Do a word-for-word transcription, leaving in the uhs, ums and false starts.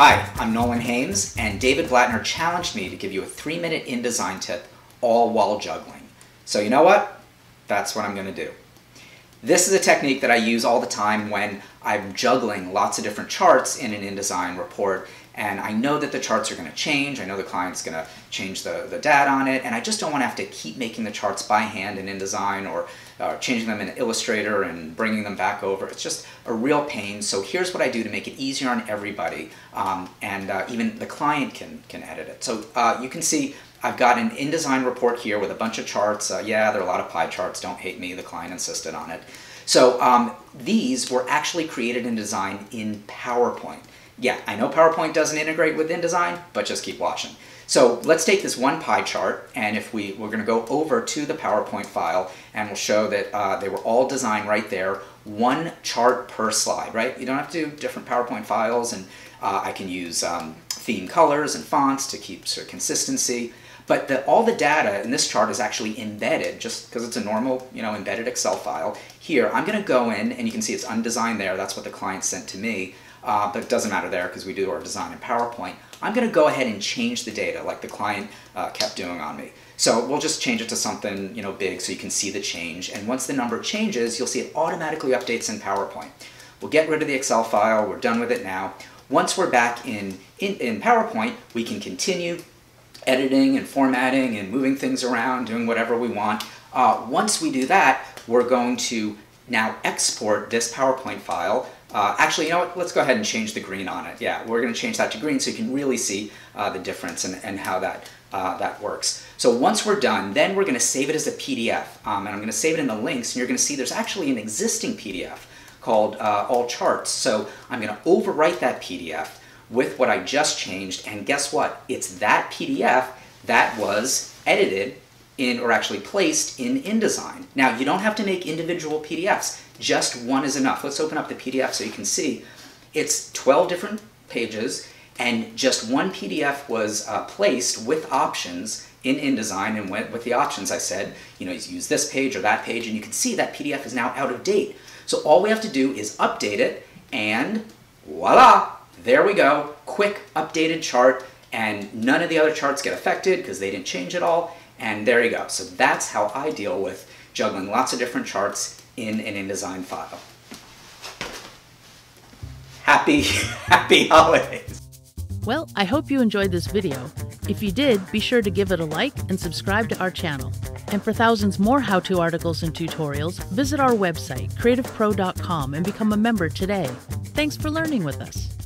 Hi, I'm Nolan Haims, and David Blattner challenged me to give you a three-minute InDesign tip, all while juggling. So you know what? That's what I'm going to do. This is a technique that I use all the time when I'm juggling lots of different charts in an InDesign report, and I know that the charts are going to change, I know the client's going to change the, the data on it, and I just don't want to have to keep making the charts by hand in InDesign or uh, changing them in Illustrator and bringing them back over. It's just a real pain, so here's what I do to make it easier on everybody, um, and uh, even the client can, can edit it. So uh, you can see I've got an InDesign report here with a bunch of charts. Uh, yeah, there are a lot of pie charts, don't hate me, the client insisted on it. So um, these were actually created in InDesign in PowerPoint. Yeah, I know PowerPoint doesn't integrate with InDesign, but just keep watching. So let's take this one pie chart, and if we, we're going to go over to the PowerPoint file, and we'll show that uh, they were all designed right there, one chart per slide, right? You don't have to do different PowerPoint files, and uh, I can use um, theme colors and fonts to keep sort of consistency. But the, all the data in this chart is actually embedded, just because it's a normal, you know, embedded Excel file. Here, I'm going to go in, and you can see it's undesigned there. That's what the client sent to me. Uh, but it doesn't matter there because we do our design in PowerPoint. I'm going to go ahead and change the data like the client uh, kept doing on me. So we'll just change it to something, you know, big so you can see the change. And once the number changes, you'll see it automatically updates in PowerPoint. We'll get rid of the Excel file. We're done with it now. Once we're back in, in, in PowerPoint, we can continue editing and formatting and moving things around, doing whatever we want. Uh, once we do that, we're going to now export this PowerPoint file. Uh, actually, you know what? Let's go ahead and change the green on it. Yeah, we're going to change that to green so you can really see uh, the difference and, and how that, uh, that works. So once we're done, then we're going to save it as a P D F. Um, and I'm going to save it in the links, and you're going to see there's actually an existing P D F called uh, All Charts. So I'm going to overwrite that P D F with what I just changed, and guess what? It's that P D F that was edited in, or actually placed in InDesign. Now, you don't have to make individual P D Fs. Just one is enough. Let's open up the P D F so you can see. It's twelve different pages, and just one P D F was uh, placed with options in InDesign, and went with the options I said, you know, use this page or that page, and you can see that P D F is now out of date. So all we have to do is update it, and voila! There we go, quick updated chart, and none of the other charts get affected because they didn't change at all, and there you go. So that's how I deal with juggling lots of different charts in an InDesign file. Happy, happy holidays! Well, I hope you enjoyed this video. If you did, be sure to give it a like and subscribe to our channel. And for thousands more how-to articles and tutorials, visit our website, creative pro dot com, and become a member today. Thanks for learning with us.